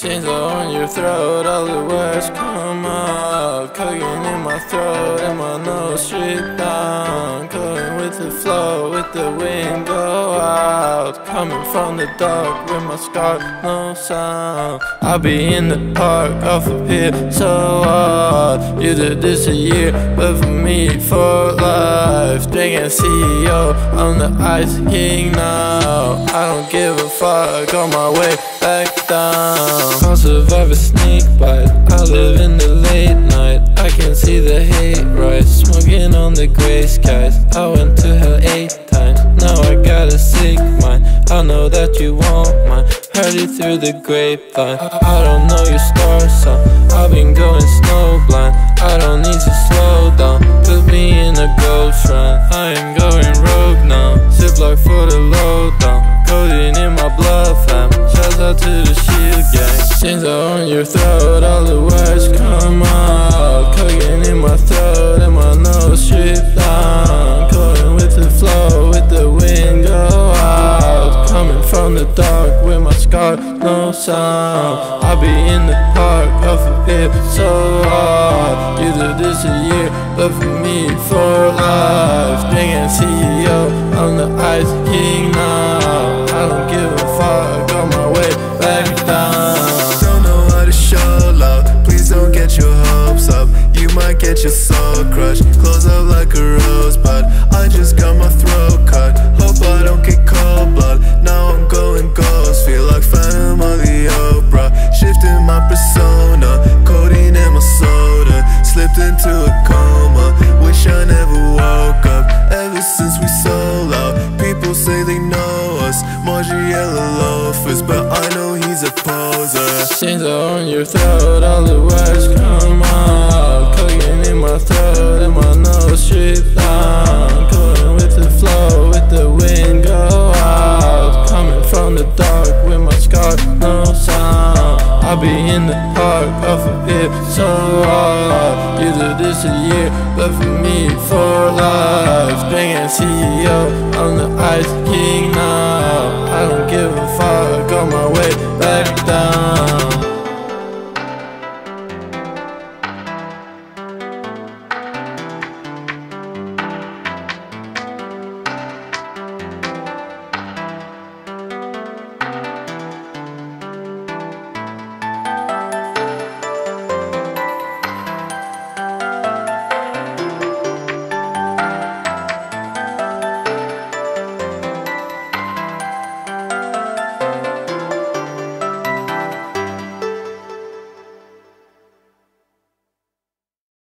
Chains are on your throat, all the words come up, cooking in my throat and my nose straight down, going with the flow, with the wind go out, coming from the dark with my scar, no sound. I'll be in the park off of here so hard. You did this a year, but for me for life. Drinking CEO, I'm the ice king now. I don't give a fuck, on my way back down. I'll survive a snake bite, I live in the late night, I can see the hate rise, smoking on the grey skies. I went to hell 8 times, now I got a sick mind, I know that you won't mind. Heard it through the grapevine, I don't know your star sign, I've been going snowblind. I don't need to slow down, put me in a gold shrine. I am going rogue now, ziplock for the lowdown, coding in my blood fam, shouts out to the shield gang. Chains are on your throat, all the words come out, cooking in my throat and my nose stripped down, going with the flow, with the wind go out, coming from the dark with my scar, no sound. I'll be in the park, off of it so hard. You did this a year, but for me for life. Drinking CEO, I'm the ice king now. I don't give a fuck, on my way back down. Don't know how to show love, please don't get your hopes up, you might get your soul crushed. Close up like a rosebud, I just got my throat cut, hope I don't get cold blood. Now I'm going ghost, feel like Phantom of the Opera, shifting my persona, codeine in my soda, slipped into a coma, wish I never woke up. Ever since we solo, people say they know us, Margiela loafers, but I know he's a poser. Chains are on your throat, all the words come out, cooking in my throat and my nose stripped down, going with the flow, with the wind go out, coming from the dark with my scar, no sound. I'll be in the park off of it so hard. You did this a year, but for me for life. Drinking CEO, I'm the ice king now. I don't give a fuck, on my way